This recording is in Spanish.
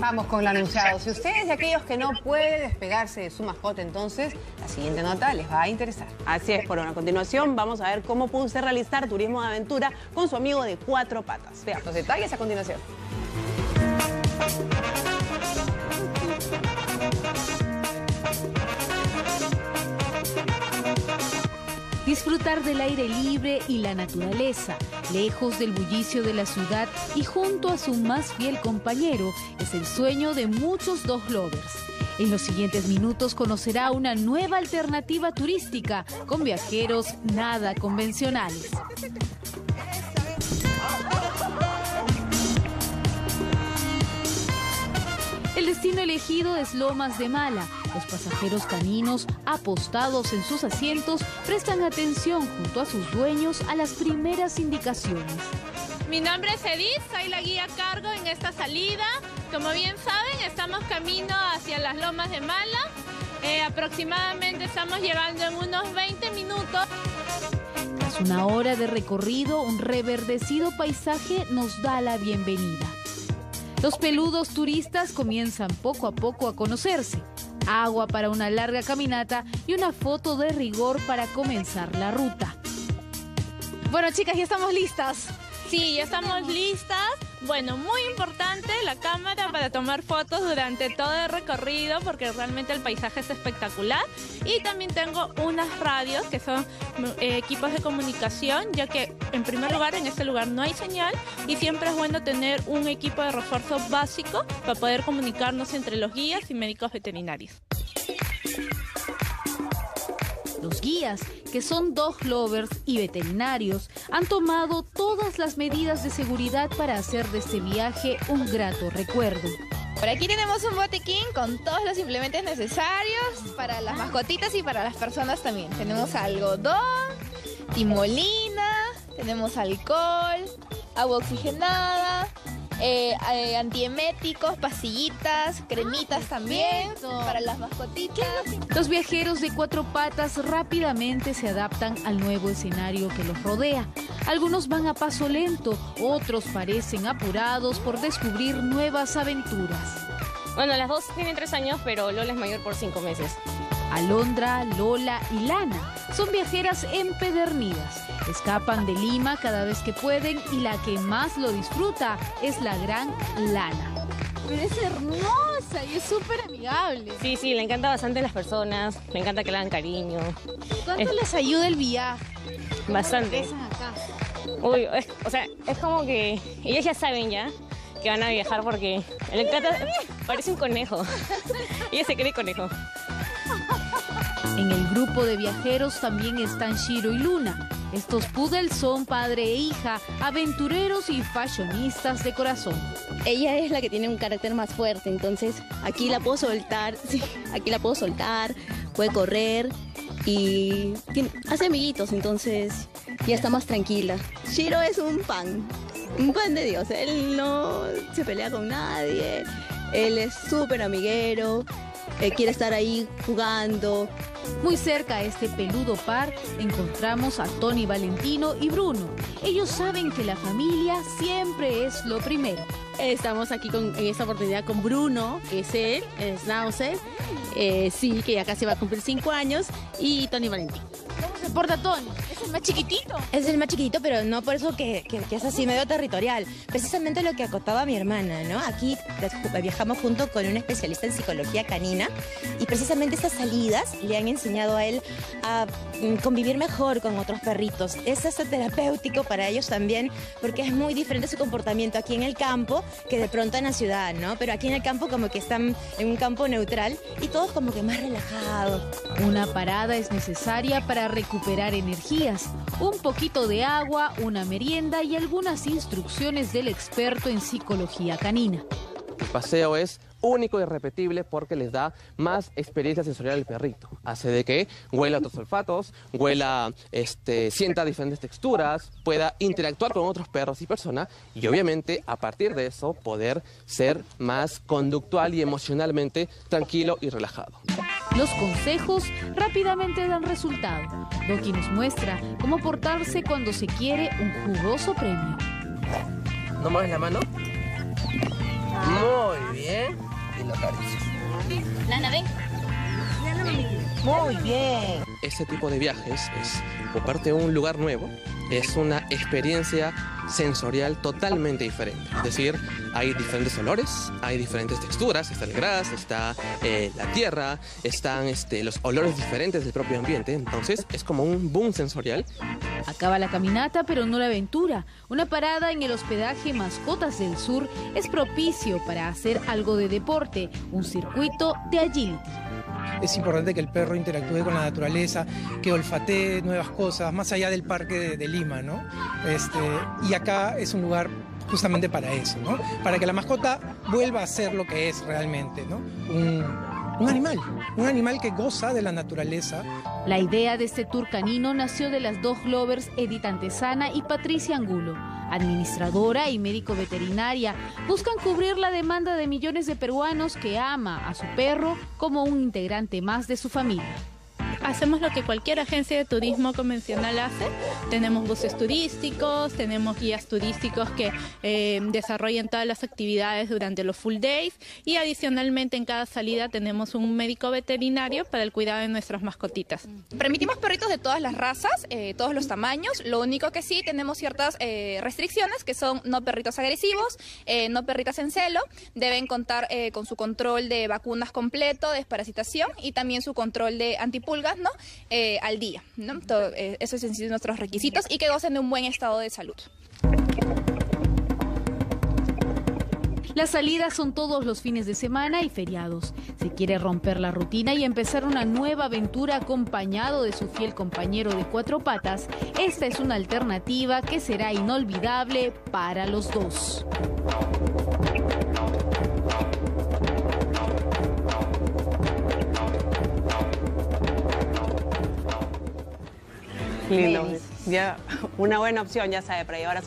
Vamos con lo anunciado. Si ustedes y aquellos que no pueden despegarse de su mascota, entonces la siguiente nota les va a interesar. Así es, por una continuación vamos a ver cómo puede usted realizar turismo de aventura con su amigo de 4 patas. Veamos los detalles a continuación. Disfrutar del aire libre y la naturaleza, lejos del bullicio de la ciudad y junto a su más fiel compañero, es el sueño de muchos dog lovers. En los siguientes minutos conocerá una nueva alternativa turística con viajeros nada convencionales. El destino elegido es Lomas de Mala. Los pasajeros caninos, apostados en sus asientos, prestan atención junto a sus dueños a las primeras indicaciones. Mi nombre es Edith, soy la guía a cargo en esta salida. Como bien saben, estamos camino hacia las Lomas de Mala. Aproximadamente estamos llegando en unos 20 minutos. Tras una hora de recorrido, un reverdecido paisaje nos da la bienvenida. Los peludos turistas comienzan poco a poco a conocerse. Agua para una larga caminata y una foto de rigor para comenzar la ruta. Bueno, chicas, ya estamos listas. Sí, ya estamos listas. Bueno, muy importante la cámara para tomar fotos durante todo el recorrido porque realmente el paisaje es espectacular. Y también tengo unas radios que son equipos de comunicación, ya que en primer lugar en este lugar no hay señal y siempre es bueno tener un equipo de refuerzo básico para poder comunicarnos entre los guías y médicos veterinarios. Los guías, que son dog lovers y veterinarios, han tomado todas las medidas de seguridad para hacer de este viaje un grato recuerdo. Por aquí tenemos un botiquín con todos los implementos necesarios para las mascotitas y para las personas también. Tenemos algodón, timolina, tenemos alcohol, agua oxigenada, antieméticos, pastillitas, cremitas también para las mascotitas. Los viajeros de 4 patas rápidamente se adaptan al nuevo escenario que los rodea. Algunos van a paso lento, otros parecen apurados por descubrir nuevas aventuras. Bueno, las dos tienen 3 años, pero Lola es mayor por 5 meses. Alondra, Lola y Lana son viajeras empedernidas. Escapan de Lima cada vez que pueden y la que más lo disfruta es la gran Lana. Pero es hermosa y es súper amigable. Sí, sí, le encanta bastante las personas, le encanta que le hagan cariño. ¿Cuánto les ayuda el viaje? Bastante. Acá? Uy, es como que ellas ya saben que van a viajar porque le encanta, parece un conejo. Ella se cree conejo. En el grupo de viajeros también están Shiro y Luna. Estos poodles son padre e hija, aventureros y fashionistas de corazón. Ella es la que tiene un carácter más fuerte, entonces aquí la puedo soltar, sí, aquí la puedo soltar, puede correr y hace amiguitos, entonces ya está más tranquila. Shiro es un pan de Dios, él no se pelea con nadie, él es súper amiguero. Quiere estar ahí jugando. Muy cerca a este peludo par encontramos a Tony Valentino y Bruno. Ellos saben que la familia siempre es lo primero. Estamos aquí en esta oportunidad con Bruno, que es él, es Schnauzer, sí, que ya casi va a cumplir 5 años, y Tony Valentino. ¿Cómo se porta Tony? ¿Es el más chiquitito? Es el más chiquitito, pero no por eso que es así medio territorial. Precisamente lo que acotaba mi hermana, ¿no? Aquí viajamos junto con un especialista en psicología canina y precisamente estas salidas le han enseñado a él a convivir mejor con otros perritos. Es hasta terapéutico para ellos también porque es muy diferente su comportamiento aquí en el campo que de pronto en la ciudad, ¿no? Pero aquí en el campo como que están en un campo neutral y todos como que más relajados. Una parada es necesaria para recuperar energías, un poquito de agua, una merienda y algunas instrucciones del experto en psicología canina. El paseo es único y irrepetible porque les da más experiencia sensorial al perrito. Hace de que huela otros olfatos, huela, sienta diferentes texturas, pueda interactuar con otros perros y personas y obviamente a partir de eso poder ser más conductual y emocionalmente tranquilo y relajado. Los consejos rápidamente dan resultado. Loki nos muestra cómo portarse cuando se quiere un jugoso premio. ¿No mueves la mano? Muy bien. Y lo acaricias. Lana, ven. Muy bien. Este tipo de viajes es, por parte de un lugar nuevo, es una experiencia sensorial totalmente diferente. Es decir, hay diferentes olores, hay diferentes texturas, está el gras, está la tierra, están los olores diferentes del propio ambiente. Entonces, es como un boom sensorial. Acaba la caminata, pero no la aventura. Una parada en el hospedaje Mascotas del Sur es propicio para hacer algo de deporte, un circuito de agility. Es importante que el perro interactúe con la naturaleza, que olfatee nuevas cosas, más allá del parque de Lima, ¿no? Y acá es un lugar justamente para eso, ¿no? Para que la mascota vuelva a ser lo que es realmente, ¿no? Un animal que goza de la naturaleza. La idea de este tour canino nació de las dog lovers Edith Antezana y Patricia Angulo. Administradora y médico veterinaria, buscan cubrir la demanda de millones de peruanos que ama a su perro como un integrante más de su familia. Hacemos lo que cualquier agencia de turismo convencional hace. Tenemos buses turísticos, tenemos guías turísticos que desarrollan todas las actividades durante los full days y adicionalmente en cada salida tenemos un médico veterinario para el cuidado de nuestras mascotitas. Permitimos perritos de todas las razas, todos los tamaños, lo único que sí tenemos ciertas restricciones que son no perritos agresivos, no perritas en celo, deben contar con su control de vacunas completo, desparasitación y también su control de antipulgas, ¿no? Al día, ¿no? Todo, eso es en sí nuestros requisitos y que gocen de un buen estado de salud. Las salidas son todos los fines de semana y feriados. Se quiere romper la rutina y empezar una nueva aventura acompañado de su fiel compañero de cuatro patas. Esta es una alternativa que será inolvidable para los dos. Lindo, ya una buena opción, ya sabe, para llevar a su...